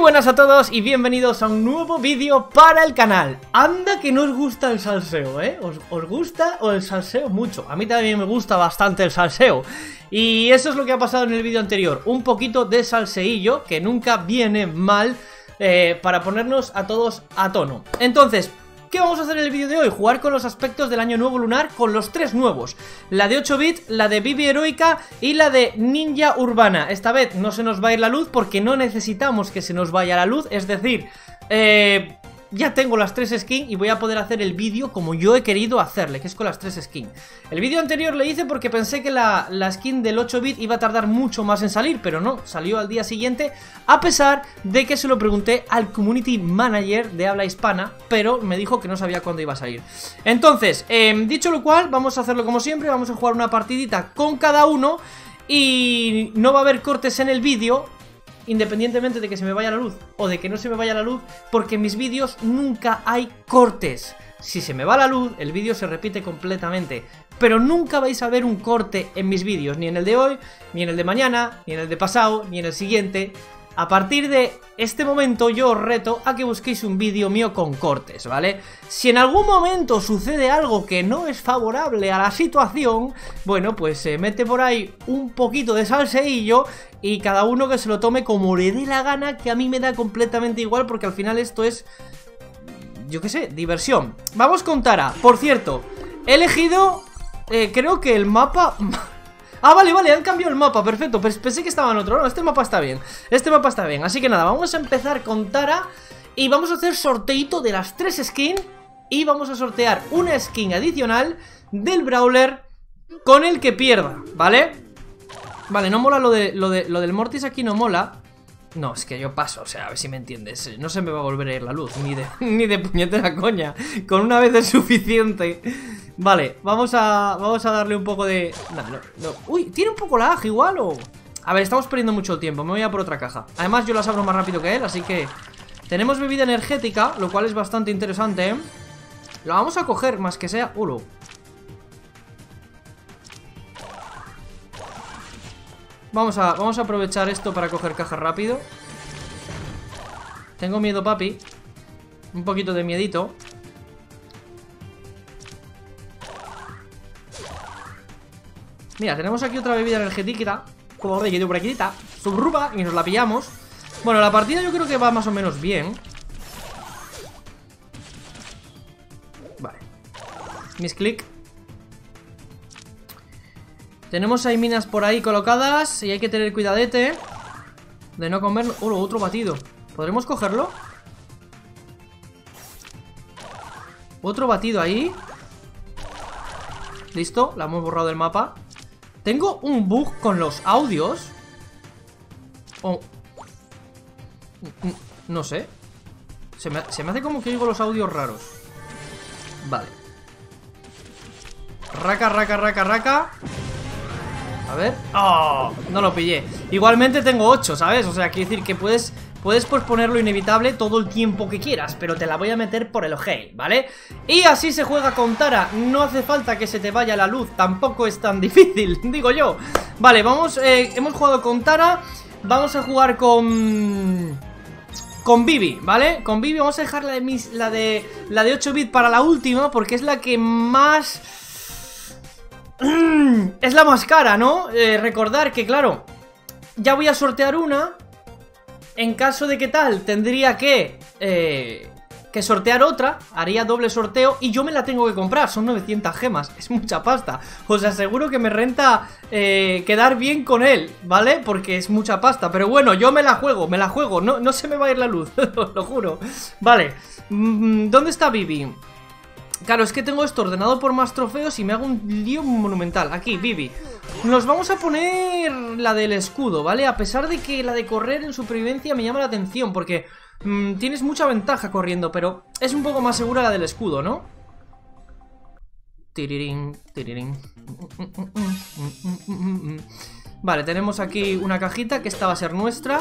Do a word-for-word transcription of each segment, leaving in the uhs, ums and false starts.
buenas a todos y bienvenidos a un nuevo vídeo para el canal. Anda que no os gusta el salseo, ¿eh? ¿Os, os gusta o el salseo mucho? A mí también me gusta bastante el salseo. Y eso es lo que ha pasado en el vídeo anterior. Un poquito de salseillo que nunca viene mal eh, para ponernos a todos a tono. Entonces, ¿qué vamos a hacer en el vídeo de hoy? Jugar con los aspectos del año nuevo lunar con los tres nuevos. La de ocho bits, la de Bibi Heroica y la de Ninja Urbana. Esta vez no se nos va a ir la luz porque no necesitamos que se nos vaya la luz. Es decir, eh, ya tengo las tres skins y voy a poder hacer el vídeo como yo he querido hacerle, que es con las tres skins. El vídeo anterior lo hice porque pensé que la, la skin del ocho bit iba a tardar mucho más en salir, pero no, salió al día siguiente, a pesar de que se lo pregunté al community manager de habla hispana, pero me dijo que no sabía cuándo iba a salir. Entonces, eh, dicho lo cual, vamos a hacerlo como siempre, vamos a jugar una partidita con cada uno y no va a haber cortes en el vídeo, independientemente de que se me vaya la luz o de que no se me vaya la luz, porque en mis vídeos nunca hay cortes. Si se me va la luz, el vídeo se repite completamente, pero nunca vais a ver un corte en mis vídeos, ni en el de hoy, ni en el de mañana, ni en el de pasado, ni en el siguiente. A partir de este momento yo os reto a que busquéis un vídeo mío con cortes, ¿vale? Si en algún momento sucede algo que no es favorable a la situación, bueno, pues se mete por ahí un poquito de salseillo y cada uno que se lo tome como le dé la gana, que a mí me da completamente igual porque al final esto es, yo qué sé, diversión. Vamos con Tara. Por cierto, he elegido, eh, creo que el mapa... Ah, vale, vale, han cambiado el mapa, perfecto. Pensé que estaba en otro, no, este mapa está bien. Este mapa está bien, así que nada, vamos a empezar con Tara. Y vamos a hacer sorteito de las tres skins. Y vamos a sortear una skin adicional del Brawler con el que pierda, ¿vale? Vale, no mola lo de, lo de, lo del Mortis aquí, no mola. No, es que yo paso, o sea, a ver si me entiendes. No se me va a volver a ir la luz, ni de, ni de puñetera coña. Con una vez es suficiente. Vale, vamos a, vamos a darle un poco de... No, no, no. Uy, tiene un poco lag igual o... A ver, estamos perdiendo mucho tiempo, me voy a por otra caja. Además yo las abro más rápido que él, así que... Tenemos bebida energética, lo cual es bastante interesante, ¿eh? Lo vamos a coger, más que sea... Ulo. Vamos a, vamos a aprovechar esto para coger caja rápido. Tengo miedo, papi. Un poquito de miedito. Mira, tenemos aquí otra bebida energética. Como de que por aquí, subrupa, y nos la pillamos. Bueno, la partida yo creo que va más o menos bien. Vale. Misclick. Tenemos ahí minas por ahí colocadas y hay que tener cuidadete de no comer... ¡Oh, otro batido! ¿Podremos cogerlo? Otro batido ahí. Listo, la hemos borrado del mapa. Tengo un bug con los audios. Oh. No sé. Se me, se me hace como que oigo los audios raros. Vale. Raca, raca, raca, raca. A ver... ¡Oh! No lo pillé. Igualmente tengo ocho, ¿sabes? O sea, quiere decir que puedes... Puedes posponer lo inevitable todo el tiempo que quieras, pero te la voy a meter por el ojete, ¿vale? Y así se juega con Tara. No hace falta que se te vaya la luz. Tampoco es tan difícil, digo yo. Vale, vamos... Eh, hemos jugado con Tara. Vamos a jugar con... Con Bibi, ¿vale? Con Bibi vamos a dejar la de, mis, la de... La de ocho bits para la última, porque es la que más... Es la más cara, ¿no? Eh, recordar que, claro, ya voy a sortear una. En caso de que tal, tendría que eh, que sortear otra. Haría doble sorteo y yo me la tengo que comprar. Son novecientas gemas, es mucha pasta. Os aseguro que me renta eh, quedar bien con él, ¿vale? Porque es mucha pasta, pero bueno, yo me la juego. Me la juego, no, no se me va a ir la luz. Lo juro, vale. ¿Dónde está Bibi? Claro, es que tengo esto ordenado por más trofeos y me hago un lío monumental. Aquí, Bibi. Nos vamos a poner la del escudo, ¿vale? A pesar de que la de correr en supervivencia me llama la atención, porque mmm, tienes mucha ventaja corriendo, pero es un poco más segura la del escudo, ¿no? Tirirín, tirirín. Vale, tenemos aquí una cajita que esta va a ser nuestra.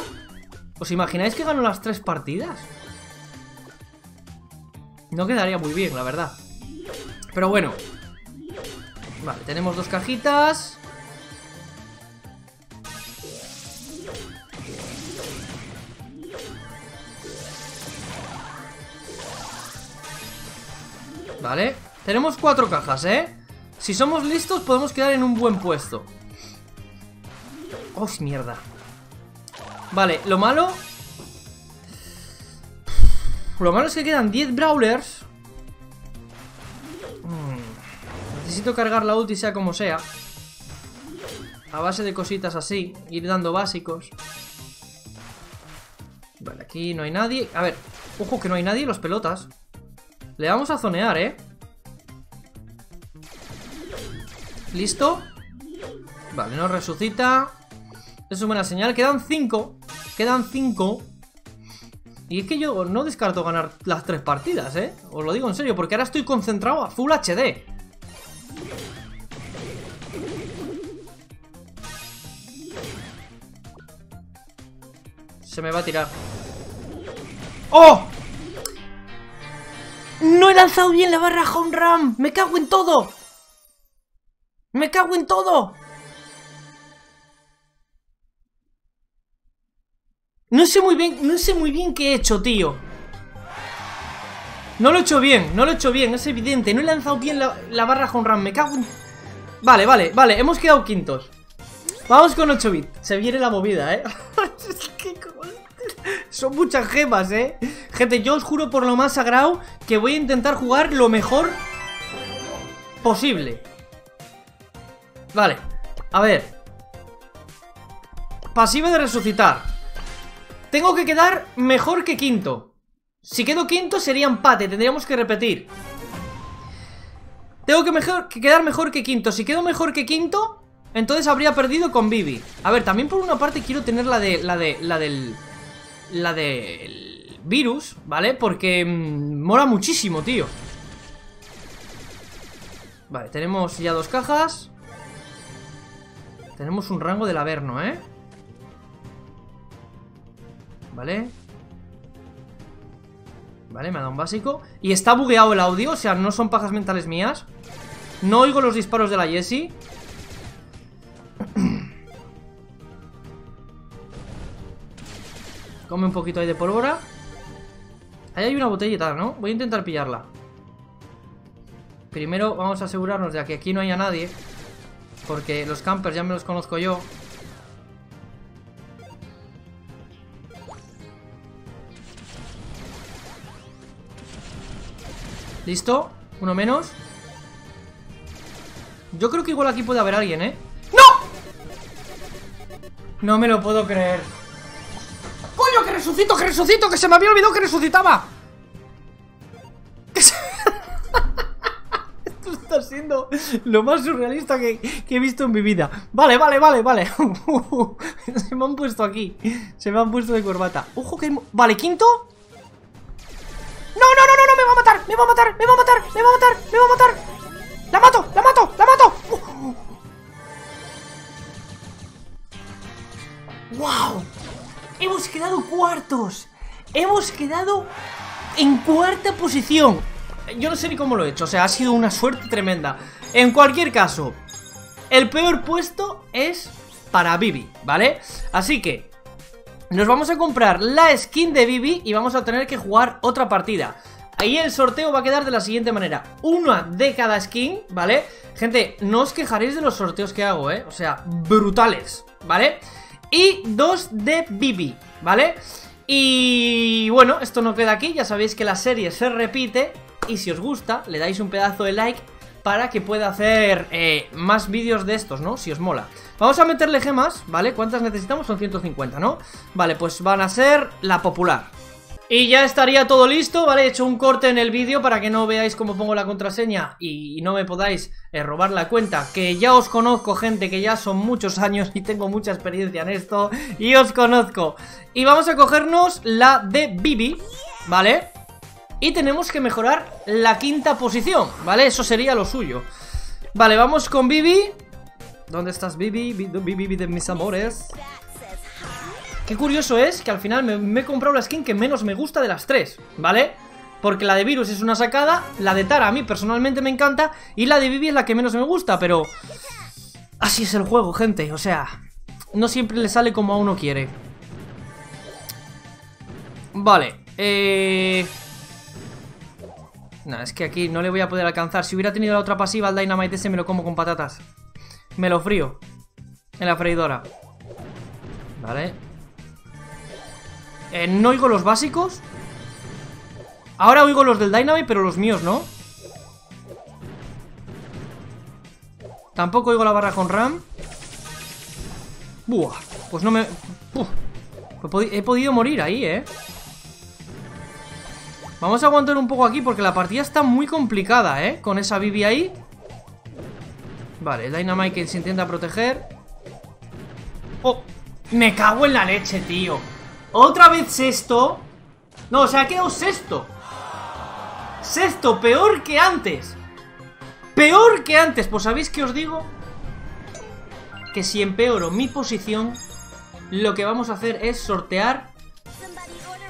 ¿Os imagináis que gano las tres partidas? No quedaría muy bien, la verdad. Pero bueno. Vale, tenemos dos cajitas. Vale, tenemos cuatro cajas, ¿eh? Si somos listos podemos quedar en un buen puesto. ¡Oh, mierda! Vale, lo malo... Lo malo es que quedan diez brawlers. hmm. Necesito cargar la ulti sea como sea, a base de cositas así, ir dando básicos. Vale, aquí no hay nadie. A ver, ojo que no hay nadie, los pelotas. Le vamos a zonear, ¿eh? ¿Listo? Vale, nos resucita. Es una buena señal. Quedan cinco. Quedan cinco. Y es que yo no descarto ganar las tres partidas, ¿eh? Os lo digo en serio, porque ahora estoy concentrado a full H D. Se me va a tirar. ¡Oh! ¡No he lanzado bien la barra home run! ¡Me cago en todo! ¡Me cago en todo! No sé muy bien, no sé muy bien qué he hecho, tío. No lo he hecho bien, no lo he hecho bien, es evidente. No he lanzado bien la, la barra home run, me cago en... Vale, vale, vale, hemos quedado quintos. Vamos con ocho bits, se viene la movida, ¿eh? Es que como... Son muchas gemas, ¿eh? Gente, yo os juro por lo más sagrado que voy a intentar jugar lo mejor posible. Vale, a ver. Pasiva de resucitar. Tengo que quedar mejor que quinto. Si quedo quinto sería empate, tendríamos que repetir. Tengo que, mejor, que quedar mejor que quinto. Si quedo mejor que quinto, entonces habría perdido con Vivi. A ver, también por una parte quiero tener la de... La de... La del... La del virus, ¿vale? Porque mmm, mola muchísimo, tío. Vale, tenemos ya dos cajas. Tenemos un rango del Averno, ¿eh? Vale. Vale, me ha dado un básico. Y está bugueado el audio, o sea, no son pajas mentales mías. No oigo los disparos de la Jessie. Come un poquito ahí de pólvora. Ahí hay una botellita, ¿no? Voy a intentar pillarla. Primero vamos a asegurarnos de que aquí no haya nadie, porque los campers ya me los conozco yo. Listo, uno menos. Yo creo que igual aquí puede haber alguien, ¿eh? ¡No! No me lo puedo creer. ¡Que resucito, que resucito! ¡Que se me había olvidado que resucitaba! Que se... Esto está siendo lo más surrealista que, que he visto en mi vida. Vale, vale, vale, vale. Se me han puesto aquí. Se me han puesto de corbata. Ojo que... Vale, quinto. ¡No, no, no, no! no ¡Me va a matar! ¡Me va a matar! ¡Me va a matar! ¡Me va a matar! ¡Me va a matar! ¡La mato! ¡La mato! ¡La mato! ¡Wow! Hemos quedado cuartos. Hemos quedado en cuarta posición. Yo no sé ni cómo lo he hecho, o sea, ha sido una suerte tremenda. En cualquier caso, el peor puesto es para Vivi, ¿vale? Así que nos vamos a comprar la skin de Vivi y vamos a tener que jugar otra partida. Ahí el sorteo va a quedar de la siguiente manera: una de cada skin, ¿vale? Gente, no os quejaréis de los sorteos que hago, ¿eh? O sea, brutales, ¿vale? Y dos de Vivi, ¿vale? Y bueno, esto no queda aquí. Ya sabéis que la serie se repite. Y si os gusta, le dais un pedazo de like para que pueda hacer eh, más vídeos de estos, ¿no? Si os mola. Vamos a meterle gemas, ¿vale? ¿Cuántas necesitamos? Son ciento cincuenta, ¿no? Vale, pues van a ser la popular. Y ya estaría todo listo, ¿vale? He hecho un corte en el vídeo para que no veáis cómo pongo la contraseña y no me podáis eh, robar la cuenta, que ya os conozco, gente, que ya son muchos años y tengo mucha experiencia en esto y os conozco. Y vamos a cogernos la de Vivi, ¿vale? Y tenemos que mejorar la quinta posición, ¿vale? Eso sería lo suyo. Vale, vamos con Vivi. ¿Dónde estás, Vivi? Vivi, Vivi de mis amores. Qué curioso es que al final me, me he comprado la skin que menos me gusta de las tres, ¿vale? Porque la de Virus es una sacada, la de Tara a mí personalmente me encanta y la de Vivi es la que menos me gusta, pero... Así es el juego, gente, o sea, no siempre le sale como a uno quiere. Vale, eh... Nah, es que aquí no le voy a poder alcanzar. Si hubiera tenido la otra pasiva, al Dynamite ese me lo como con patatas. Me lo frío en la freidora. Vale. eh, No oigo los básicos. Ahora oigo los del Dynamite, pero los míos no. Tampoco oigo la barra con RAM. Buah, pues no me... Uf, he podido morir ahí, eh. Vamos a aguantar un poco aquí porque la partida está muy complicada, eh. Con esa B B ahí. Vale, el Dynamite que se intenta proteger. Oh, me cago en la leche, tío. Otra vez sexto. No, o sea, ha quedado sexto. Sexto, peor que antes. Peor que antes, pues ¿sabéis qué os digo? Que si empeoro mi posición, lo que vamos a hacer es sortear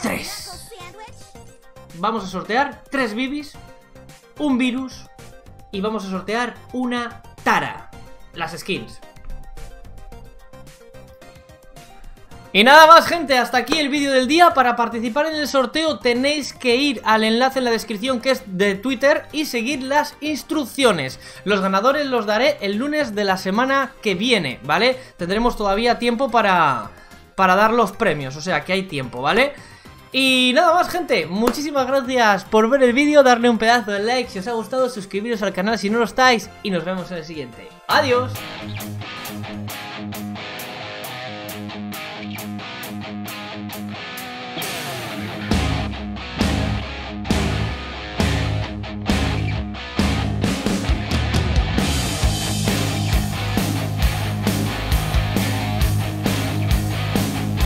tres. Vamos a sortear tres bibis, un virus y vamos a sortear una tara, las skins. Y nada más, gente, hasta aquí el vídeo del día. Para participar en el sorteo tenéis que ir al enlace en la descripción, que es de Twitter, y seguir las instrucciones. Los ganadores los daré el lunes de la semana que viene, ¿vale? Tendremos todavía tiempo para, para dar los premios, o sea que hay tiempo, ¿vale? Y nada más, gente, muchísimas gracias por ver el vídeo, darle un pedazo de like si os ha gustado, suscribiros al canal si no lo estáis y nos vemos en el siguiente. ¡Adiós!